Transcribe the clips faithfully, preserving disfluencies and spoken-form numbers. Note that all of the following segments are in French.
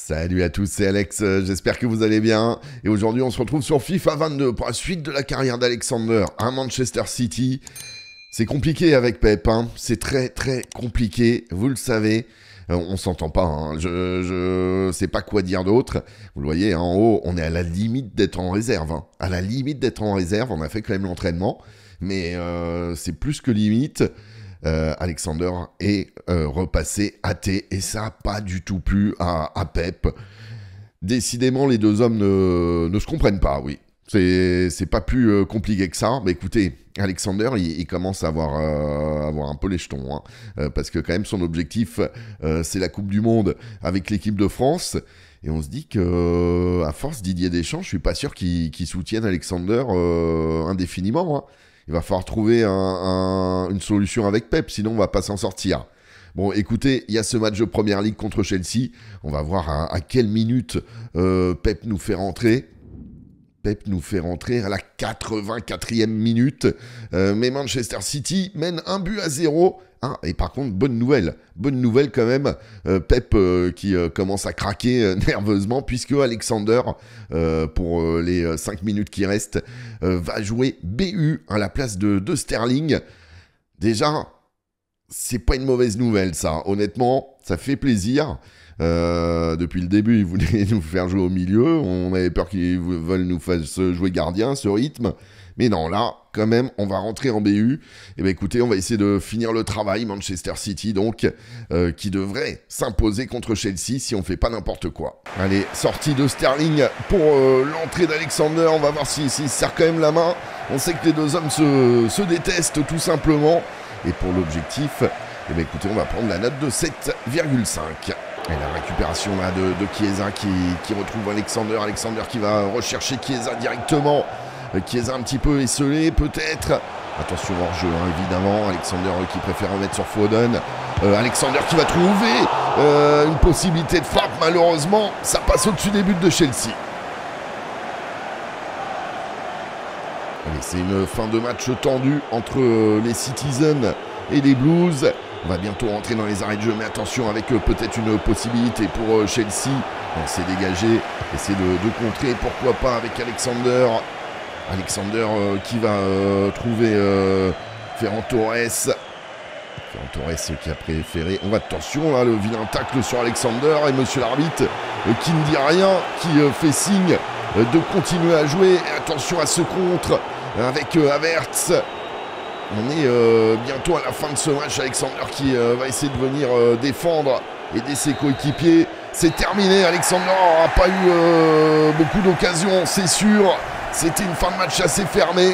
Salut à tous, c'est Alex, j'espère que vous allez bien. Et aujourd'hui, on se retrouve sur FIFA vingt-deux pour la suite de la carrière d'Alexander à Manchester City. C'est compliqué avec Pep, hein. C'est très très compliqué, vous le savez. Euh, on s'entend pas, hein. je, je sais pas quoi dire d'autre. Vous le voyez, hein, en haut, on est à la limite d'être en réserve. Hein. À la limite d'être en réserve, on a fait quand même l'entraînement. Mais euh, c'est plus que limite. Euh, Alexander est euh, repassé athée et ça n'a pas du tout plu à, à Pep. Décidément, les deux hommes ne, ne se comprennent pas, oui. C'est pas plus euh, compliqué que ça. Mais écoutez, Alexander, il, il commence à avoir, euh, avoir un peu les jetons. Hein, euh, parce que quand même, son objectif, euh, c'est la Coupe du Monde avec l'équipe de France. Et on se dit que, à force Didier Deschamps, je suis pas sûr qu'il qu'il soutienne Alexander euh, indéfiniment. Hein. Il va falloir trouver un, un, une solution avec Pep, sinon on ne va pas s'en sortir. Bon, écoutez, il y a ce match de Première Ligue contre Chelsea. On va voir à, à quelle minute euh, Pep nous fait rentrer. Pep nous fait rentrer à la quatre-vingt-quatrième minute. Euh, mais Manchester City mène un but à zéro. Ah, et par contre, bonne nouvelle. Bonne nouvelle quand même. Euh, Pep euh, qui euh, commence à craquer euh, nerveusement puisque Alexander, euh, pour euh, les cinq minutes qui restent, euh, va jouer B U à la place de, de Sterling. Déjà, c'est pas une mauvaise nouvelle ça. Honnêtement, ça fait plaisir. Euh, depuis le début, ils voulaient nous faire jouer au milieu. On avait peur qu'ils veulent nous faire jouer gardien, ce rythme. Mais non, là, quand même, on va rentrer en B U. Et bien écoutez, on va essayer de finir le travail. Manchester City, donc, euh, qui devrait s'imposer contre Chelsea si on ne fait pas n'importe quoi. Allez, sortie de Sterling pour euh, l'entrée d'Alexander. On va voir s'il si, si serre quand même la main. On sait que les deux hommes se, se détestent tout simplement. Et pour l'objectif, eh bien écoutez, on va prendre la note de sept virgule cinq. Et la récupération là, de, de Chiesa qui, qui retrouve Alexander. Alexander qui va rechercher Chiesa directement. Chiesa un petit peu esselé peut-être. Attention hors-jeu hein, évidemment. Alexander euh, qui préfère remettre sur Foden. Euh, Alexander qui va trouver euh, une possibilité de frappe. Malheureusement, ça passe au-dessus des buts de Chelsea. C'est une fin de match tendue entre euh, les Citizens et les Blues. On va bientôt rentrer dans les arrêts de jeu, mais attention avec euh, peut-être une possibilité pour euh, Chelsea. On s'est dégagé, essayer de, de contrer, pourquoi pas avec Alexander. Alexander euh, qui va euh, trouver euh, Ferran Torres. Ferran Torres qui a préféré. On va attention, là, le vilain tacle sur Alexander et monsieur l'arbitre euh, qui ne dit rien, qui euh, fait signe euh, de continuer à jouer. Et attention à ce contre avec euh, Havertz. On est euh, bientôt à la fin de ce match. Alexander qui euh, va essayer de venir euh, défendre, aider ses coéquipiers. C'est terminé. Alexander n'a pas eu euh, beaucoup d'occasions, c'est sûr. C'était une fin de match assez fermée.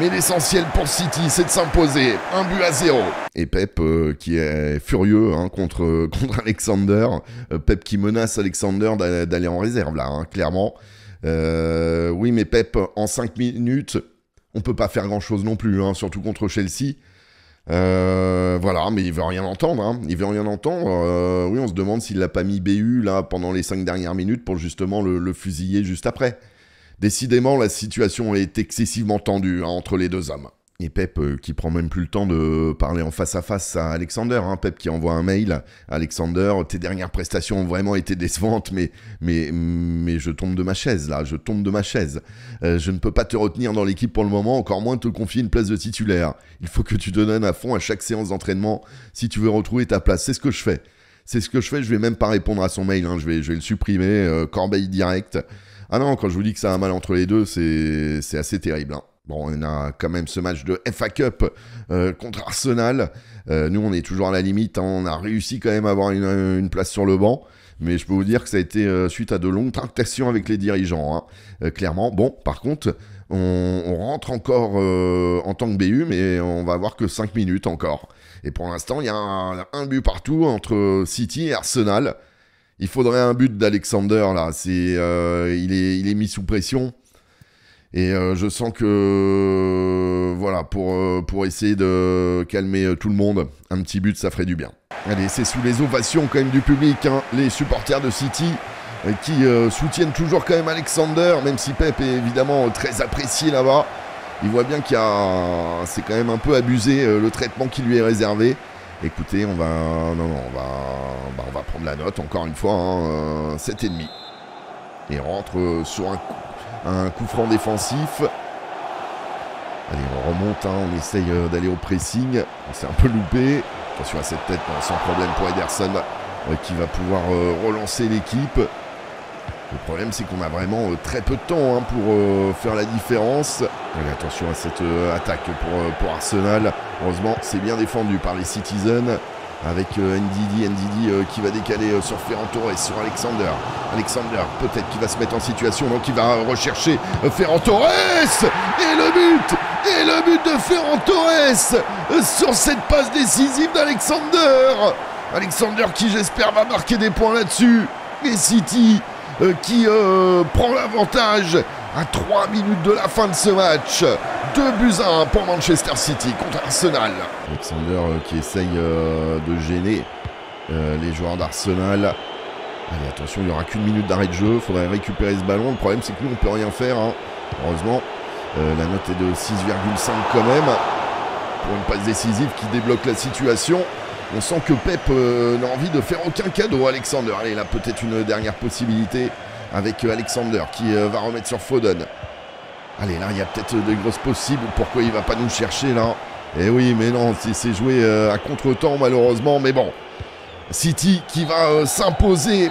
Mais l'essentiel pour City, c'est de s'imposer. Un but à zéro. Et Pep euh, qui est furieux hein, contre, contre Alexander. Euh, Pep qui menace Alexander d'aller en réserve, là, hein, clairement. Euh, oui, mais Pep, en cinq minutes... on ne peut pas faire grand-chose non plus, hein, surtout contre Chelsea. Euh, voilà, mais il ne veut rien entendre. Hein. Il ne veut rien entendre. Euh, oui, on se demande s'il ne l'a pas mis B U là, pendant les cinq dernières minutes pour justement le, le fusiller juste après. Décidément, la situation est excessivement tendue hein, entre les deux hommes. Et Pep euh, qui prend même plus le temps de parler en face-à-face à, -face à Alexander. Hein. Pep qui envoie un mail à Alexander. Tes dernières prestations ont vraiment été décevantes, mais, mais, mais je tombe de ma chaise, là. Je tombe de ma chaise. Euh, je ne peux pas te retenir dans l'équipe pour le moment, encore moins te confier une place de titulaire. Il faut que tu te donnes à fond à chaque séance d'entraînement si tu veux retrouver ta place. C'est ce que je fais. C'est ce que je fais. Je vais même pas répondre à son mail. Hein. Je, vais, je vais le supprimer. Euh, corbeille direct. Ah non, quand je vous dis que ça a mal entre les deux, c'est assez terrible, hein. Bon, on a quand même ce match de F A Cup euh, contre Arsenal. Euh, nous, on est toujours à la limite. Hein. On a réussi quand même à avoir une, une place sur le banc. Mais je peux vous dire que ça a été euh, suite à de longues tractations avec les dirigeants. Hein. Euh, clairement, bon, par contre, on, on rentre encore euh, en tant que B U, mais on va avoir que cinq minutes encore. Et pour l'instant, il y a un, un but partout entre City et Arsenal. Il faudrait un but d'Alexander, là. C'est, euh, il est, il est mis sous pression. Et euh, je sens que, euh, voilà, pour, euh, pour essayer de calmer tout le monde, un petit but, ça ferait du bien. Allez, c'est sous les ovations quand même du public, hein, les supporters de City euh, qui euh, soutiennent toujours quand même Alexander, même si Pep est évidemment très apprécié là-bas. Il voit bien qu'il y a, c'est quand même un peu abusé euh, le traitement qui lui est réservé. Écoutez, on va, non, non, on va, bah, on va prendre la note encore une fois, hein, sept virgule cinq. Et on rentre sur un coup, un coup franc défensif. Allez, on remonte, hein, on essaye d'aller au pressing. On s'est un peu loupé. Attention à cette tête, sans problème pour Ederson, qui va pouvoir relancer l'équipe. Le problème, c'est qu'on a vraiment très peu de temps, hein, pour euh, faire la différence. Allez, attention à cette euh, attaque pour, euh, pour Arsenal. Heureusement, c'est bien défendu par les Citizens. Avec euh, Ndidi, Ndidi euh, qui va décaler euh, sur Ferran Torres, sur Alexander. Alexander, peut-être qu'il va se mettre en situation. Donc, il va rechercher euh, Ferran Torres. Et le but Et le but de Ferran Torres euh, sur cette passe décisive d'Alexander. Alexander qui, j'espère, va marquer des points là-dessus. Et City... Euh, qui euh, prend l'avantage à trois minutes de la fin de ce match. deux buts à un pour Manchester City contre Arsenal. Alexander euh, qui essaye euh, de gêner euh, les joueurs d'Arsenal. Allez, attention, il n'y aura qu'une minute d'arrêt de jeu. Il faudrait récupérer ce ballon. Le problème, c'est que nous, on ne peut rien faire, hein. Heureusement, euh, la note est de six virgule cinq quand même. Pour une passe décisive qui débloque la situation. On sent que Pep euh, n'a envie de faire aucun cadeau à Alexander. Allez, là, peut-être une dernière possibilité avec euh, Alexander qui euh, va remettre sur Foden. Allez, là, il y a peut-être euh, de grosses possibles. Pourquoi il ne va pas nous chercher, là? Eh oui, mais non, c'est joué euh, à contre-temps, malheureusement. Mais bon, City qui va euh, s'imposer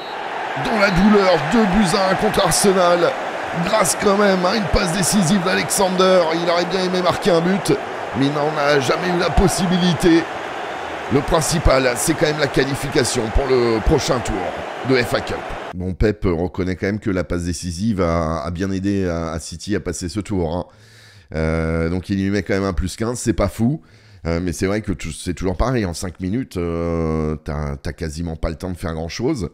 dans la douleur. deux buts à un contre Arsenal. Grâce quand même à hein, une passe décisive d'Alexander. Il aurait bien aimé marquer un but, mais il n'en a jamais eu la possibilité. Le principal, c'est quand même la qualification pour le prochain tour de F A Cup. Bon, Pep reconnaît quand même que la passe décisive a, a bien aidé à, à City à passer ce tour, hein. Euh, donc il lui met quand même un plus quinze, c'est pas fou. Euh, mais c'est vrai que c'est toujours pareil, en cinq minutes, euh, t'as quasiment pas le temps de faire grand-chose.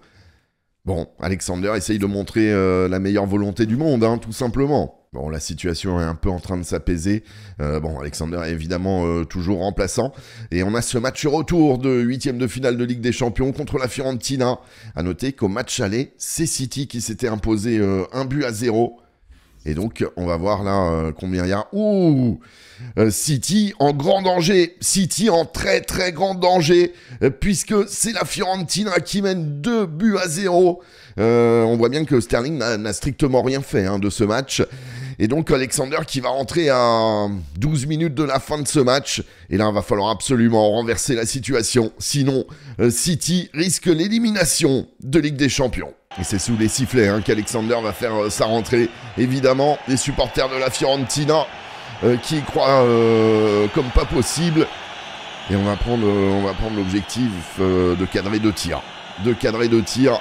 Bon, Alexander essaye de montrer euh, la meilleure volonté du monde, hein, tout simplement. Bon, la situation est un peu en train de s'apaiser. Euh, bon, Alexander est évidemment euh, toujours remplaçant. Et on a ce match retour de huitième de finale de Ligue des Champions contre la Fiorentina. À noter qu'au match aller, c'est City qui s'était imposé euh, un but à zéro. Et donc, on va voir là euh, combien il y a. Ouh, euh, City en grand danger. City en très, très grand danger. Euh, puisque c'est la Fiorentina qui mène deux buts à zéro. Euh, on voit bien que Sterling n'a strictement rien fait, hein, de ce match. Et donc Alexander qui va rentrer à douze minutes de la fin de ce match. Et là, il va falloir absolument renverser la situation. Sinon, City risque l'élimination de Ligue des Champions. Et c'est sous les sifflets, hein, qu'Alexander va faire euh, sa rentrée. Évidemment, les supporters de la Fiorentina euh, qui y croient euh, comme pas possible. Et on va prendre, euh, on va prendre l'objectif euh, de cadrer deux tirs. De cadrer deux tirs.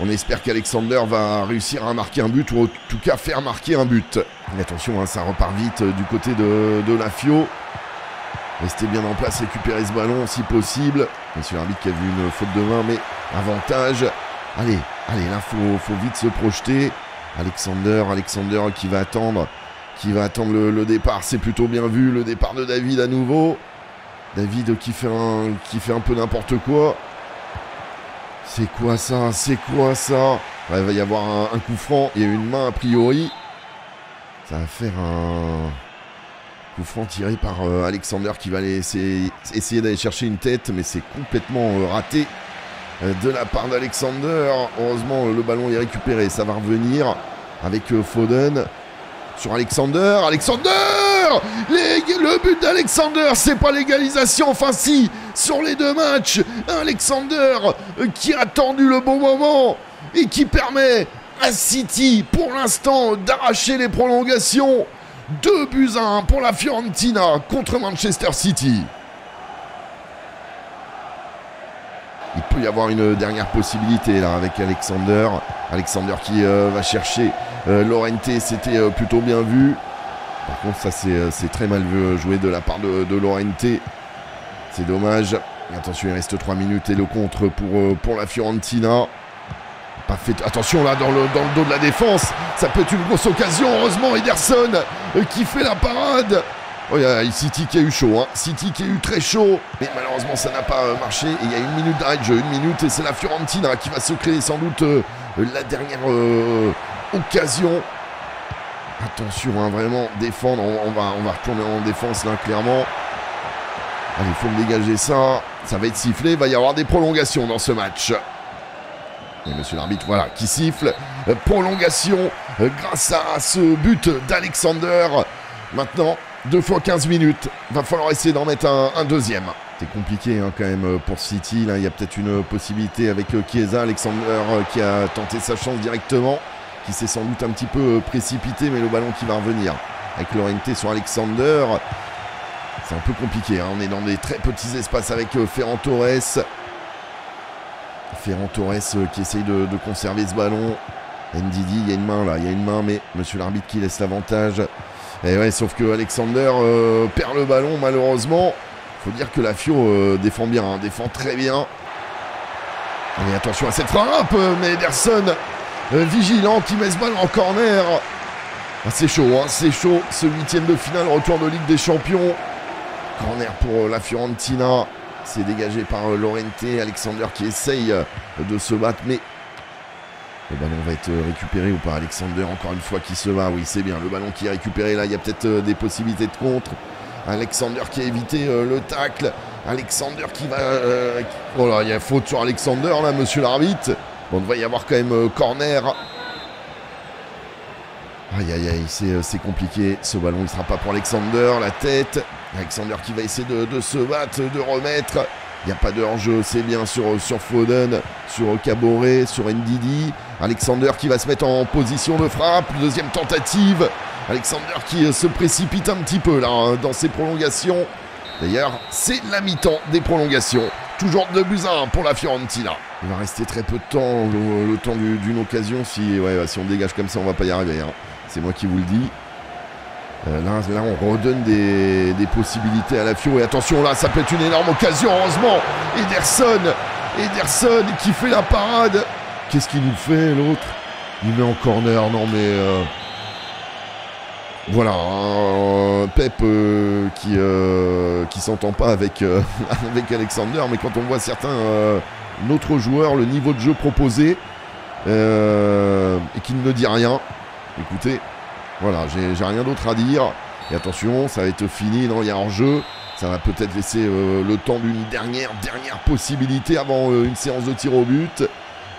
On espère qu'Alexander va réussir à marquer un but, ou en tout cas faire marquer un but. Mais attention, hein, ça repart vite euh, du côté de, de la Fio. Restez bien en place, récupérer ce ballon si possible. Monsieur l'arbitre qui a vu une faute de main, mais avantage. Allez, allez, là, faut, faut vite se projeter. Alexander, Alexander qui va attendre, qui va attendre le, le départ. C'est plutôt bien vu, le départ de David à nouveau. David qui fait un, qui fait un peu n'importe quoi. C'est quoi ça? C'est quoi ça? Ouais, il va y avoir un, un coup franc. Il y a une main a priori. Ça va faire un coup franc tiré par euh, Alexander qui va aller essayer, essayer d'aller chercher une tête. Mais c'est complètement euh, raté euh, de la part d'Alexander. Heureusement, le ballon est récupéré. Ça va revenir avec euh, Foden. Sur Alexander. Alexander! Les, le but d'Alexander, c'est pas l'égalisation, enfin si, sur les deux matchs, Alexander qui a attendu le bon moment et qui permet à City pour l'instant d'arracher les prolongations. Deux buts à un pour la Fiorentina contre Manchester City. Il peut y avoir une dernière possibilité là avec Alexander. Alexander qui euh, va chercher euh, Lorente, c'était euh, plutôt bien vu. Par contre, ça, c'est très mal joué de la part de, de Lorente. C'est dommage. Et attention, il reste trois minutes et le contre pour, pour la Fiorentina. Pas fait... Attention, là, dans le, dans le dos de la défense. Ça peut être une grosse occasion. Heureusement, Ederson qui fait la parade. Oh, il y a City qui a eu chaud. Hein. City qui a eu très chaud. Mais malheureusement, ça n'a pas marché. Et il y a une minute d'arrêt de jeu. Une minute et c'est la Fiorentina qui va se créer sans doute euh, la dernière euh, occasion. Attention, hein, vraiment, défendre, on, on, va, on va retourner en défense, là, clairement. Allez, il faut me dégager ça. Ça va être sifflé. Il va y avoir des prolongations dans ce match. Et monsieur l'arbitre, voilà, qui siffle. Prolongation grâce à ce but d'Alexander. Maintenant, deux fois quinze minutes. Va falloir essayer d'en mettre un, un deuxième. C'est compliqué hein, quand même pour City. Là, il y a peut-être une possibilité avec Chiesa. Alexander qui a tenté sa chance directement. Qui s'est sans doute un petit peu précipité, mais le ballon qui va revenir. Avec Lorente sur Alexander. C'est un peu compliqué, hein. On est dans des très petits espaces avec Ferran Torres. Ferran Torres qui essaye de, de conserver ce ballon. Ndidi, il y a une main là, il y a une main, mais monsieur l'arbitre qui laisse l'avantage. Et ouais, sauf que Alexander euh, perd le ballon malheureusement. Faut dire que la Fio euh, défend bien, hein, défend très bien. Mais attention à cette frappe, mais Ederson, euh, vigilant, qui met ce ballon en corner. Ah, c'est chaud, hein, c'est chaud, ce huitième de finale, retour de Ligue des Champions. Corner pour la Fiorentina. C'est dégagé par Lorente. Alexander qui essaye de se battre, mais le ballon va être récupéré ou pas. Alexander, encore une fois, qui se bat. Oui, c'est bien. Le ballon qui est récupéré. Là, il y a peut-être des possibilités de contre. Alexander qui a évité le tacle. Alexander qui va... Oh là, il y a faute sur Alexander, là, monsieur l'arbitre. Bon, il va y avoir quand même corner. Aïe, aïe, aïe, c'est compliqué. Ce ballon, il ne sera pas pour Alexander. La tête... Alexander qui va essayer de, de se battre, de remettre. Il n'y a pas de hors-jeu, c'est bien sur, sur Foden, sur Caboret, sur Ndidi. Alexander qui va se mettre en position de frappe. Deuxième tentative. Alexander qui se précipite un petit peu là dans ses prolongations. D'ailleurs, c'est la mi-temps des prolongations. Toujours deux buts à un pour la Fiorentina. Il va rester très peu de temps, le, le temps d'une du, occasion. Si, ouais, si on dégage comme ça, on ne va pas y arriver. Hein. C'est moi qui vous le dis. Euh, là, là, on redonne des, des possibilités à la Fio. Et attention, là, ça peut être une énorme occasion, heureusement. Ederson, Ederson qui fait la parade. Qu'est-ce qu'il nous fait, l'autre? Il met en corner, non, mais... Euh... Voilà, euh, Pep euh, qui, euh, qui s'entend pas avec, euh, avec Alexander. Mais quand on voit certains euh, autres joueurs, le niveau de jeu proposé, euh, et qu'il ne dit rien, écoutez... Voilà, j'ai rien d'autre à dire. Et attention, ça va être fini. Non, il y a un jeu. Ça va peut-être laisser euh, le temps d'une dernière, dernière possibilité avant euh, une séance de tir au but.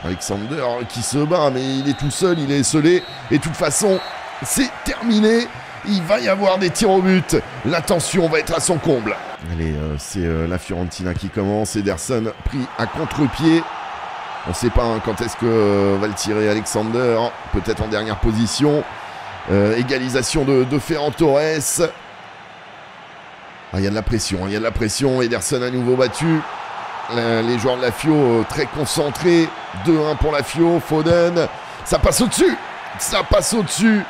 Alexander qui se bat, mais il est tout seul, il est esselé. Et de toute façon, c'est terminé. Il va y avoir des tirs au but. La tension va être à son comble. Allez, euh, c'est euh, la Fiorentina qui commence. Ederson pris à contre-pied. On ne sait pas hein, quand est-ce que euh, va le tirer Alexander. Peut-être en dernière position. Euh, égalisation de, de Ferran Torres. Ah, y a de la pression, il y a de la pression. Ederson à nouveau battu. Euh, les joueurs de la Fio euh, très concentrés. deux un pour la Fio. Foden. Ça passe au-dessus. Ça passe au-dessus.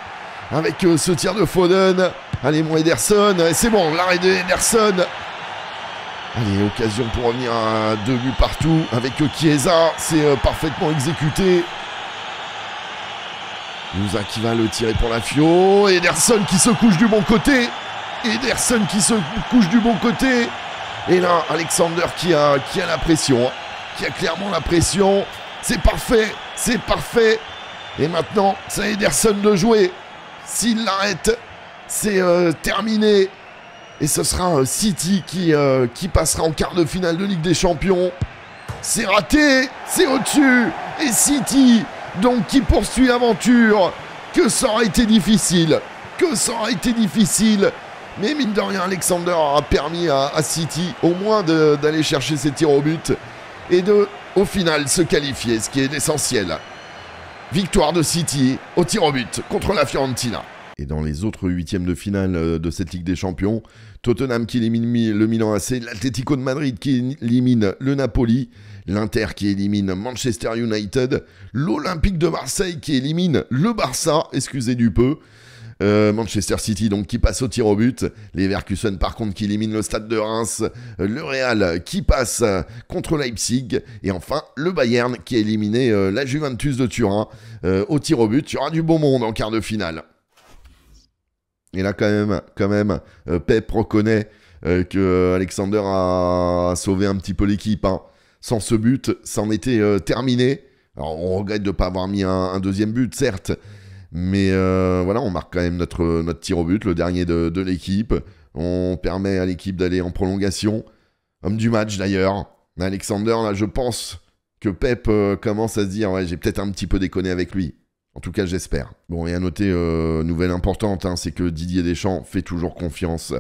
Avec euh, ce tir de Foden. Allez, mon Ederson. C'est bon, l'arrêt de Ederson. Allez, occasion pour revenir à deux buts partout. Avec Chiesa. C'est euh, parfaitement exécuté. Moussa qui va le tirer pour la Fio. Ederson qui se couche du bon côté. Ederson qui se couche du bon côté. Et là, Alexander qui a, qui a la pression. Hein, qui a clairement la pression. C'est parfait. C'est parfait. Et maintenant, c'est à Ederson de jouer. S'il l'arrête, c'est euh, terminé. Et ce sera euh, City qui, euh, qui passera en quart de finale de Ligue des Champions. C'est raté. C'est au-dessus. Et City... Donc qui poursuit l'aventure. Que ça aurait été difficile. Que ça aurait été difficile. Mais mine de rien, Alexander a permis à, à City au moins d'aller chercher ses tirs au but. Et de, au final, se qualifier, ce qui est l'essentiel. Victoire de City au tir au but contre la Fiorentina. Et dans les autres huitièmes de finale de cette Ligue des Champions, Tottenham qui élimine le Milan A C, l'Atlético de Madrid qui élimine le Napoli, l'Inter qui élimine Manchester United, l'Olympique de Marseille qui élimine le Barça, excusez du peu, euh, Manchester City donc qui passe au tir au but, les Leverkusen par contre qui élimine le Stade de Reims, le Real qui passe contre Leipzig, et enfin le Bayern qui a éliminé euh, la Juventus de Turin euh, au tir au but. Il y aura du beau monde en quart de finale. Et là, quand même, quand même euh, Pep reconnaît euh, que Alexander a sauvé un petit peu l'équipe. Hein. Sans ce but, ça en était euh, terminé. Alors, on regrette de ne pas avoir mis un, un deuxième but, certes. Mais euh, voilà, on marque quand même notre, notre tir au but, le dernier de, de l'équipe. On permet à l'équipe d'aller en prolongation. Homme du match d'ailleurs. Alexander, là, je pense que Pep euh, commence à se dire, ouais, j'ai peut-être un petit peu déconné avec lui. En tout cas, j'espère. Bon, et à noter, euh, nouvelle importante, hein, c'est que Didier Deschamps fait toujours confiance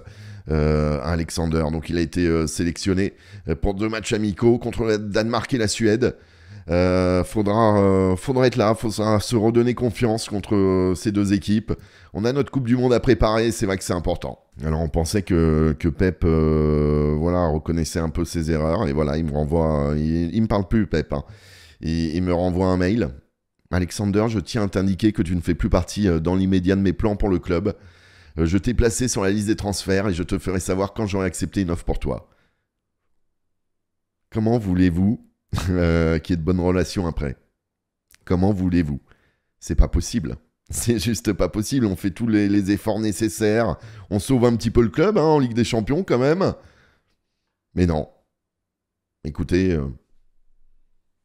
euh, à Alexander. Donc, il a été euh, sélectionné pour deux matchs amicaux contre le Danemark et la Suède. Euh, faudra, euh, faudra être là, faudra se redonner confiance contre euh, ces deux équipes. On a notre Coupe du Monde à préparer, c'est vrai que c'est important. Alors on pensait que, que Pep euh, voilà, reconnaissait un peu ses erreurs, et voilà, il me renvoie, il, il me parle plus Pep, hein. il, il me renvoie un mail. Alexander, je tiens à t'indiquer que tu ne fais plus partie euh, dans l'immédiat de mes plans pour le club. Euh, je t'ai placé sur la liste des transferts et je te ferai savoir quand j'aurai accepté une offre pour toi. Comment voulez-vous Euh, qui est de bonnes relations après. Comment voulez-vous? C'est pas possible. C'est juste pas possible. On fait tous les, les efforts nécessaires. On sauve un petit peu le club hein, en Ligue des Champions quand même. Mais non. Écoutez, euh,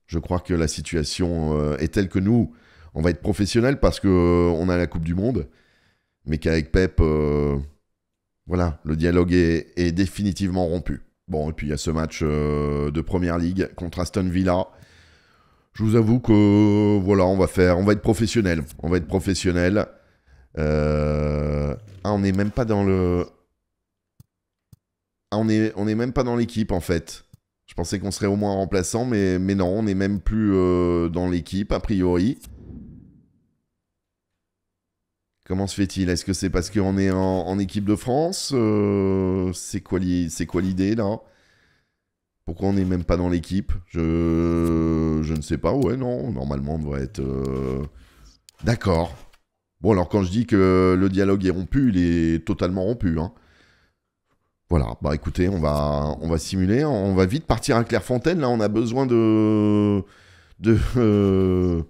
je crois que la situation euh, est telle que nous, on va être professionnels parce qu'on euh, a la Coupe du Monde. Mais qu'avec Pep, euh, voilà, le dialogue est, est définitivement rompu. Bon, et puis il y a ce match euh, de Première Ligue contre Aston Villa. Je vous avoue que, euh, voilà, on va faire, on va être professionnel. On va être professionnel. Euh... Ah, on n'est même pas dans le... Ah, on n'est on est même pas dans l'équipe, en fait. Je pensais qu'on serait au moins remplaçant, mais, mais non, on n'est même plus euh, dans l'équipe, a priori. Comment se fait-il? Est-ce que c'est parce qu'on est en, en équipe de France? euh, C'est quoi l'idée, là? Pourquoi on n'est même pas dans l'équipe? je, je ne sais pas. Ouais, non, normalement, on devrait être... Euh... D'accord. Bon, alors, quand je dis que le dialogue est rompu, il est totalement rompu, hein. Voilà, bah écoutez, on va, on va simuler. On va vite partir à Clairefontaine. Là, on a besoin de... de... Euh...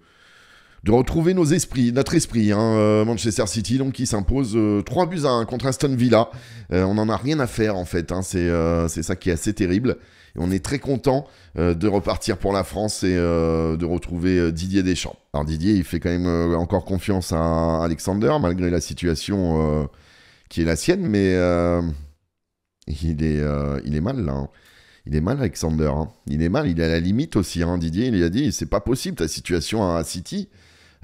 de retrouver nos esprits, notre esprit, hein, Manchester City, donc qui s'impose euh, trois buts à un contre Aston Villa. Euh, on n'en a rien à faire, en fait, hein, c'est euh, ça qui est assez terrible. Et on est très content euh, de repartir pour la France et euh, de retrouver euh, Didier Deschamps. Alors Didier, il fait quand même euh, encore confiance à Alexander, malgré la situation euh, qui est la sienne, mais euh, il, est, euh, il est mal, là, hein. Il est mal, Alexander, hein. Il est mal, il est à la limite aussi, hein. Didier, il a dit, c'est pas possible, ta situation à City.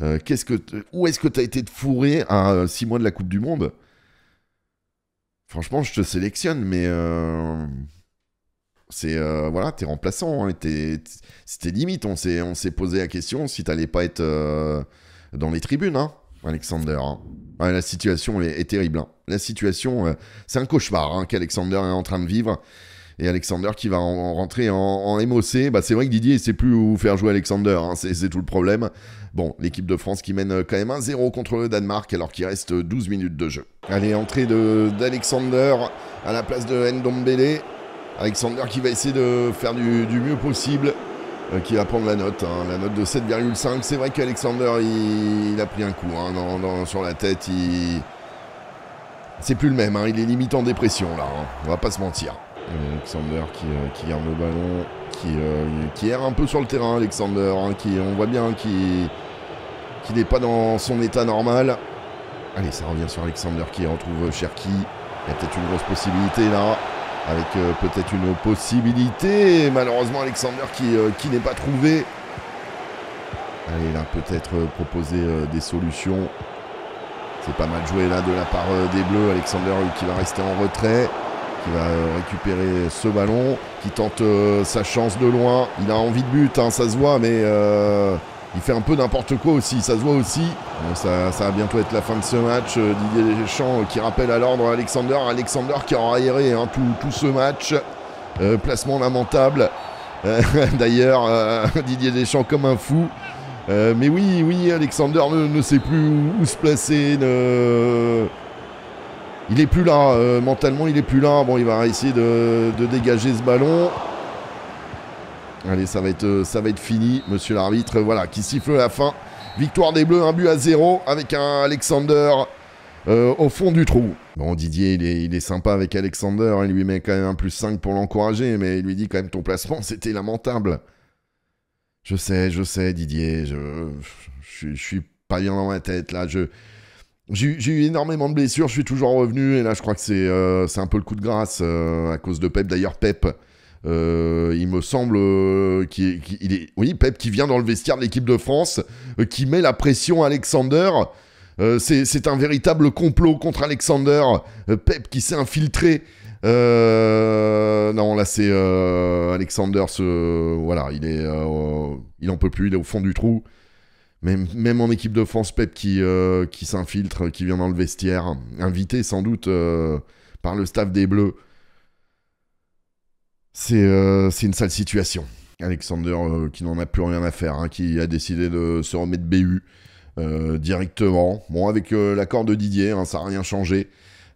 Euh, qu'est-ce que où est-ce que tu as été fourré à six mois de la Coupe du Monde? Franchement, je te sélectionne, mais euh, c'est euh, voilà, t'es remplaçant, hein, t'es, c'était limite. On s'est on s'est posé la question si t'allais pas être euh, dans les tribunes, hein, Alexander. Hein. Ouais, la situation est, est terrible. Hein. La situation, euh, c'est un cauchemar hein, qu'Alexander est en train de vivre. Et Alexander qui va en rentrer en, en M O C. Bah, c'est vrai que Didier ne sait plus où faire jouer Alexander. Hein, c'est tout le problème. Bon, l'équipe de France qui mène quand même un zéro contre le Danemark alors qu'il reste douze minutes de jeu. Allez, entrée d'Alexander à la place de Ndombele. Alexander qui va essayer de faire du, du mieux possible. Euh, qui va prendre la note. Hein, la note de sept virgule cinq. C'est vrai qu'Alexander, il, il a pris un coup hein, dans, dans, sur la tête. Il... C'est plus le même. Hein, il est limite en dépression là. Hein, on va pas se mentir. Alexander qui, euh, qui garde le ballon, qui, euh, qui erre un peu sur le terrain, Alexander, hein, qui, on voit bien qu'il qui n'est pas dans son état normal. Allez, ça revient sur Alexander qui retrouve Cherki. Il y a peut-être une grosse possibilité là, avec euh, peut-être une possibilité. Et malheureusement, Alexander qui, euh, qui n'est pas trouvé. Allez, là, peut-être euh, proposer euh, des solutions. C'est pas mal joué là de la part euh, des Bleus. Alexander euh, qui va rester en retrait. Qui va récupérer ce ballon, qui tente euh, sa chance de loin. Il a envie de but, hein, ça se voit, mais euh, il fait un peu n'importe quoi aussi, ça se voit aussi. Bon, ça, ça va bientôt être la fin de ce match. Euh, Didier Deschamps euh, qui rappelle à l'ordre Alexander. Alexander qui aura aéré hein, tout, tout ce match. Euh, placement lamentable. Euh, D'ailleurs, euh, Didier Deschamps comme un fou. Euh, mais oui, oui, Alexander ne, ne sait plus où, où se placer, ne... Il est plus là, euh, mentalement il est plus là. Bon, il va essayer de, de dégager ce ballon. Allez, ça va être, ça va être fini, monsieur l'arbitre. Voilà, qui siffle la fin. Victoire des Bleus, un but à zéro avec un Alexander euh, au fond du trou. Bon, Didier, il est, il est sympa avec Alexander. Il lui met quand même un plus cinq pour l'encourager, mais il lui dit quand même ton placement, c'était lamentable. Je sais, je sais, Didier. Je, je, je suis pas bien dans ma tête là. Je... J'ai eu énormément de blessures, je suis toujours revenu, et là je crois que c'est euh, un peu le coup de grâce euh, à cause de Pep. D'ailleurs Pep Euh, il me semble euh, qu'il qu est... Oui, Pep qui vient dans le vestiaire de l'équipe de France, euh, qui met la pression à Alexander. Euh, C'est un véritable complot contre Alexander. Euh, Pep qui s'est infiltré. Euh, non, là, c'est euh, Alexander. Ce, voilà, il est, euh, il en peut plus, il est au fond du trou. Même, même en équipe de France, Pep qui, euh, qui s'infiltre, qui vient dans le vestiaire. Invité sans doute euh, par le staff des Bleus. C'est euh, une sale situation. Alexander euh, qui n'en a plus rien à faire, hein, qui a décidé de se remettre B U euh, directement. Bon, avec euh, l'accord de Didier, hein, ça n'a rien changé.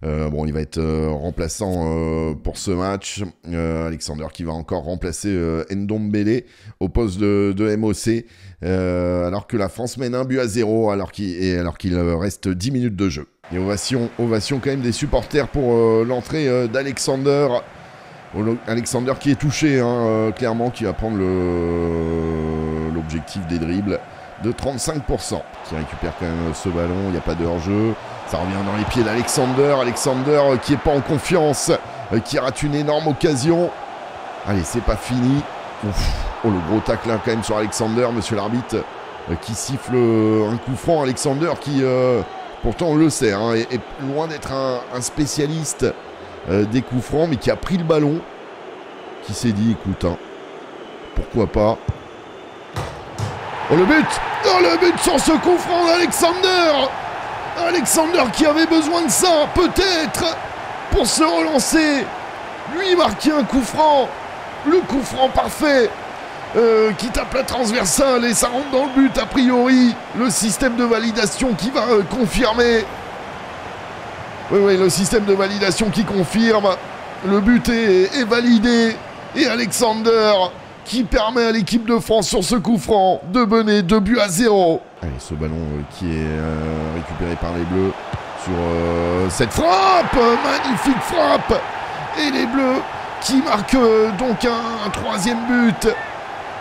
Euh, bon, il va être euh, remplaçant euh, pour ce match. Euh, Alexander qui va encore remplacer euh, Ndombele au poste de, de M O C. Euh, alors que la France mène un but à zéro alors qu'il alors qu'il reste dix minutes de jeu. Et ovation, ovation quand même des supporters pour euh, l'entrée euh, d'Alexander. Alexander qui est touché, hein, euh, clairement, qui va prendre l'objectif euh, des dribbles de trente-cinq pour cent. Qui récupère quand même ce ballon, il n'y a pas de hors-jeu. Ça revient dans les pieds d'Alexander. Alexander euh, qui n'est pas en confiance, euh, qui rate une énorme occasion. Allez, c'est pas fini. Ouf. Oh, le gros tacle là, quand même sur Alexander, monsieur l'arbitre, euh, qui siffle euh, un coup franc. Alexander qui, euh, pourtant on le sait, hein, est, est loin d'être un, un spécialiste Euh, des coups francs, mais qui a pris le ballon, qui s'est dit, écoute, hein, pourquoi pas. Oh, le but! Oh, le but sur ce coup franc d'Alexander! Alexander qui avait besoin de ça, peut-être, pour se relancer. Lui marquer un coup franc, le coup franc parfait, euh, qui tape la transversale et ça rentre dans le but, a priori. Le système de validation qui va euh, confirmer. Oui, oui, le système de validation qui confirme. Le but est, est validé. Et Alexander qui permet à l'équipe de France sur ce coup franc de mener deux buts à zéro. Allez, ce ballon euh, qui est euh, récupéré par les Bleus sur euh, cette frappe. Magnifique frappe. Et les Bleus qui marquent euh, donc un, un troisième but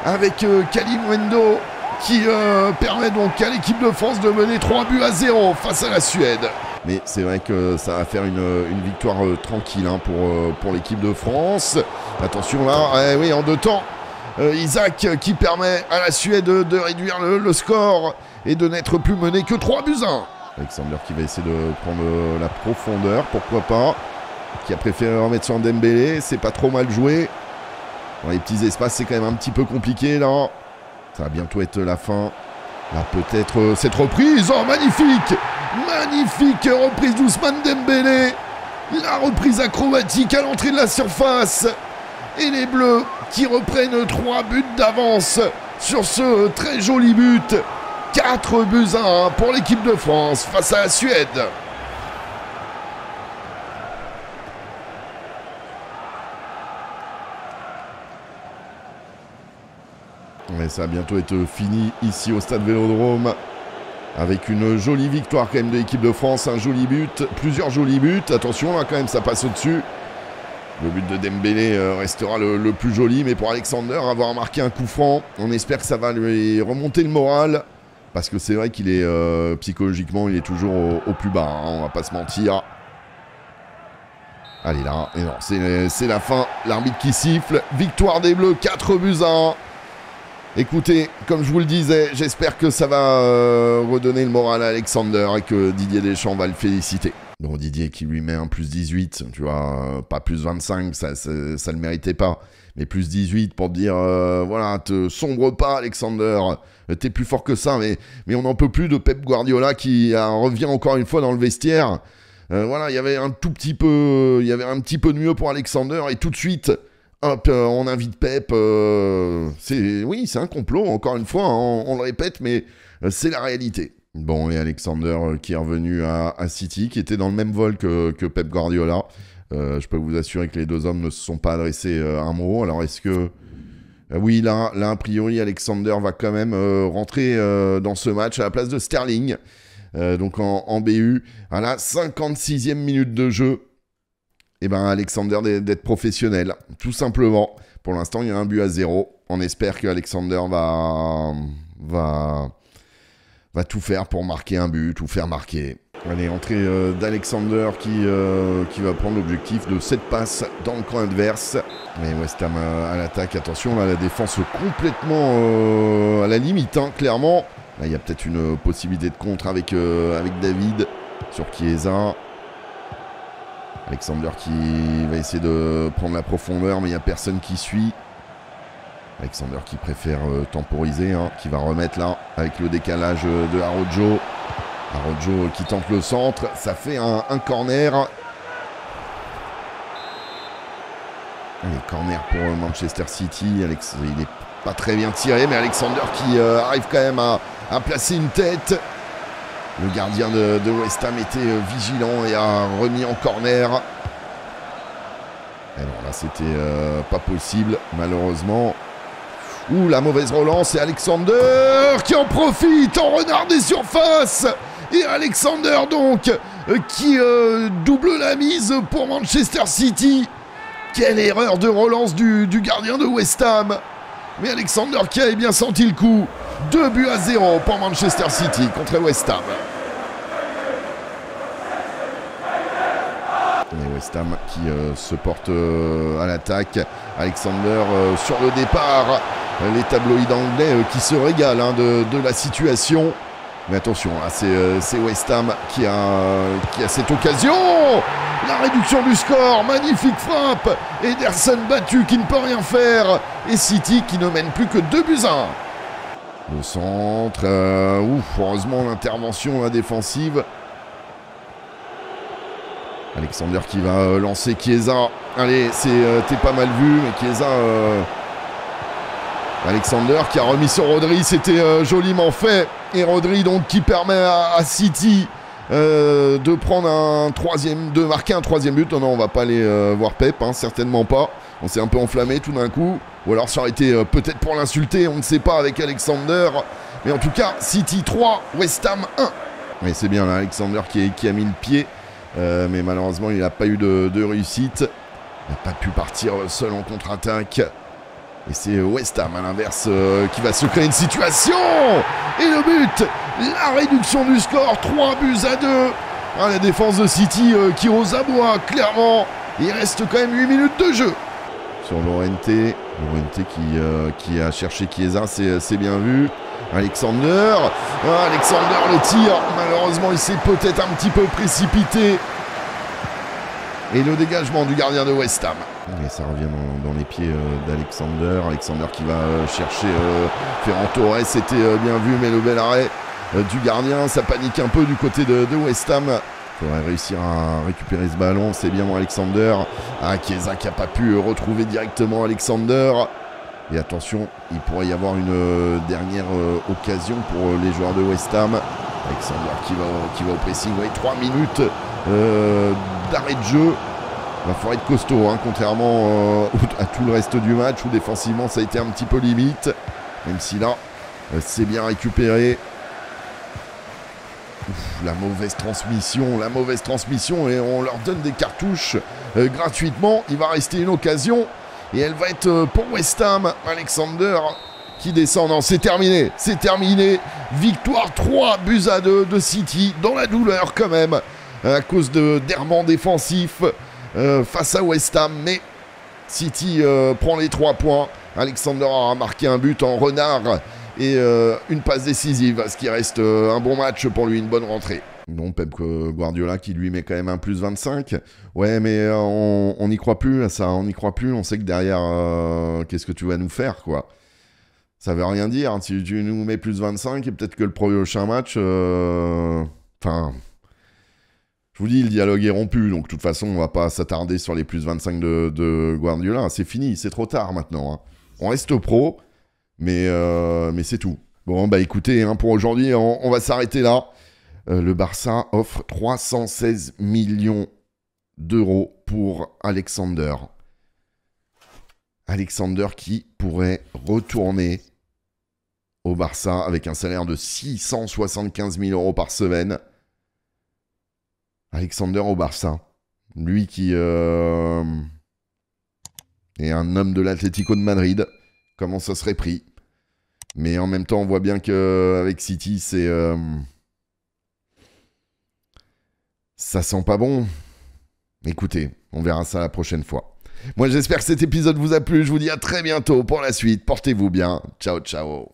avec euh, Kalimundo qui euh, permet donc à l'équipe de France de mener trois buts à zéro face à la Suède. Mais c'est vrai que ça va faire une, une victoire euh, tranquille, hein, pour, euh, pour l'équipe de France. Attention là, eh oui, en deux temps, euh, Isaac euh, qui permet à la Suède de, de réduire le, le score et de n'être plus mené que trois buts à un. Alexander qui va essayer de prendre euh, la profondeur, pourquoi pas, qui a préféré remettre sur Dembélé, c'est pas trop mal joué. Dans les petits espaces, c'est quand même un petit peu compliqué là. Ça va bientôt être la fin. Là, peut-être euh, cette reprise, oh magnifique! Magnifique reprise d'Ousmane Dembélé. La reprise acrobatique à l'entrée de la surface. Et les Bleus qui reprennent trois buts d'avance sur ce très joli but. quatre buts à un pour l'équipe de France face à la Suède. Et ça va bientôt être fini ici au stade Vélodrome. Avec une jolie victoire quand même de l'équipe de France, un joli but, plusieurs jolis buts. Attention là quand même, ça passe au-dessus. Le but de Dembélé euh, restera le, le plus joli, mais pour Alexander, avoir marqué un coup franc, on espère que ça va lui remonter le moral. Parce que c'est vrai qu'il est, euh, psychologiquement, il est toujours au, au plus bas, hein, on va pas se mentir. Allez là, c'est la fin, l'arbitre qui siffle, victoire des Bleus, quatre buts à un. Écoutez, comme je vous le disais, j'espère que ça va euh, redonner le moral à Alexander et que Didier Deschamps va le féliciter. Bon, Didier qui lui met un plus dix-huit, tu vois, euh, pas plus vingt-cinq, ça, ça, ça le méritait pas. Mais plus dix-huit pour dire, euh, voilà, te sombre pas Alexander, t'es plus fort que ça. Mais, mais on n'en peut plus de Pep Guardiola qui euh, revient encore une fois dans le vestiaire. Euh, voilà, il y avait un tout petit peu, il y avait un petit peu de mieux pour Alexander et tout de suite... Hop, euh, on invite Pep, euh, oui, c'est un complot, encore une fois, hein, on, on le répète, mais euh, c'est la réalité. Bon, et Alexander euh, qui est revenu à, à City, qui était dans le même vol que, que Pep Guardiola. Euh, je peux vous assurer que les deux hommes ne se sont pas adressés euh, un mot. Alors, est-ce que... Euh, oui, là, là, a priori, Alexander va quand même euh, rentrer euh, dans ce match à la place de Sterling, euh, donc en, en B U, à la cinquante-sixième minute de jeu. Eh ben Alexander d'être professionnel, tout simplement. Pour l'instant, il y a un but à zéro. On espère que Alexander va, va, va tout faire pour marquer un but, tout faire marquer. Allez, entrée euh, d'Alexander qui, euh, qui va prendre l'objectif de cette passe dans le coin adverse. Mais West Ham à l'attaque, attention, là la défense complètement euh, à la limite, hein, clairement. Là, il y a peut-être une possibilité de contre avec, euh, avec David sur Chiesa. Alexander qui va essayer de prendre la profondeur, mais il n'y a personne qui suit. Alexander qui préfère euh, temporiser, hein, qui va remettre là avec le décalage de Araujo. Araujo qui tente le centre, ça fait un, un corner. Allez, corner pour Manchester City. Alex, il n'est pas très bien tiré, mais Alexander qui euh, arrive quand même à, à placer une tête. Le gardien de, de West Ham était vigilant et a remis en corner. Alors là, c'était euh, pas possible, malheureusement. Ouh, la mauvaise relance, et Alexander qui en profite en renard des surfaces. Et Alexander donc qui euh, double la mise pour Manchester City. Quelle erreur de relance du, du gardien de West Ham. Mais Alexander qui avait bien senti le coup. deux buts à zéro pour Manchester City contre West Ham. Et West Ham qui euh, se porte euh, à l'attaque. Alexander euh, sur le départ. Les tabloïds anglais euh, qui se régalent, hein, de, de la situation. Mais attention, hein, c'est euh, West Ham qui a, qui a cette occasion. La réduction du score, magnifique frappe. Ederson battu qui ne peut rien faire. Et City qui ne mène plus que deux buts à un. Le centre, euh, ouf, heureusement l'intervention défensive. Alexander qui va euh, lancer Chiesa. Allez, c'est euh, t'es pas mal vu, mais Chiesa... Euh... Alexander qui a remis sur Rodri, c'était euh, joliment fait. Et Rodri donc qui permet à, à City euh, de prendre un troisième, de marquer un troisième but. Non, non, on va pas aller euh, voir Pep, hein, certainement pas. On s'est un peu enflammé tout d'un coup. Ou alors ça aurait été euh, peut-être pour l'insulter, on ne sait pas avec Alexander. Mais en tout cas, City trois, West Ham un. Mais c'est bien là, Alexander qui, qui a mis le pied. Euh, mais malheureusement, il n'a pas eu de, de réussite. Il n'a pas pu partir seul en contre-attaque. Et c'est West Ham à l'inverse euh, qui va se créer une situation. Et le but, la réduction du score, trois buts à deux. Ah, la défense de City euh, qui ose à bois, clairement. Il reste quand même huit minutes de jeu. Sur Lorente, Lorente qui, euh, qui a cherché Chiesa, c'est bien vu. Alexander, ah, Alexander le tire, malheureusement il s'est peut-être un petit peu précipité. Et le dégagement du gardien de West Ham. Et ça revient dans, dans les pieds euh, d'Alexander. Alexander qui va euh, chercher euh, Ferran Torres. C'était euh, bien vu, mais le bel arrêt euh, du gardien. Ça panique un peu du côté de, de West Ham. Il faudrait réussir à récupérer ce ballon. C'est bien bon, Alexander. Ah, Chiesa qui n'a pas pu euh, retrouver directement Alexander. Et attention, il pourrait y avoir une euh, dernière euh, occasion pour euh, les joueurs de West Ham. Alexander qui va, qui va au pressing. Ouais, trois minutes. Euh, d'arrêt de jeu. Il va falloir être costaud, hein, contrairement euh, à tout le reste du match où défensivement ça a été un petit peu limite, même si là euh, c'est bien récupéré. Ouf, la mauvaise transmission, la mauvaise transmission et on leur donne des cartouches euh, gratuitement. Il va rester une occasion et elle va être euh, pour West Ham. Alexander qui descend, non, c'est terminé, c'est terminé. Victoire trois buts à deux de City dans la douleur quand même, à cause d'errements défensifs euh, face à West Ham. Mais City euh, prend les trois points. Alexander a marqué un but en renard et euh, une passe décisive, ce qui reste euh, un bon match pour lui, une bonne rentrée. Bon, Pep Guardiola qui lui met quand même un plus vingt-cinq. Ouais, mais euh, on n'y croit plus, là, ça, on n'y croit plus. On sait que derrière, euh, qu'est-ce que tu vas nous faire, quoi. Ça veut rien dire. Si tu nous mets plus vingt-cinq, et peut-être que le prochain match... Enfin... Euh, Je vous dis, le dialogue est rompu, donc de toute façon, on ne va pas s'attarder sur les plus vingt-cinq de, de Guardiola. C'est fini, c'est trop tard maintenant, hein. On reste pro, mais, euh, mais c'est tout. Bon, bah écoutez, hein, pour aujourd'hui, on, on va s'arrêter là. Euh, le Barça offre trois cent seize millions d'euros pour Alexander. Alexander qui pourrait retourner au Barça avec un salaire de six cent soixante-quinze mille euros par semaine. Alexander au Barça, lui qui euh, est un homme de l'Atlético de Madrid, comment ça serait pris. Mais en même temps, on voit bien qu'avec City, c'est euh, Ça sent pas bon. Écoutez, on verra ça la prochaine fois. Moi, j'espère que cet épisode vous a plu. Je vous dis à très bientôt pour la suite. Portez-vous bien. Ciao, ciao.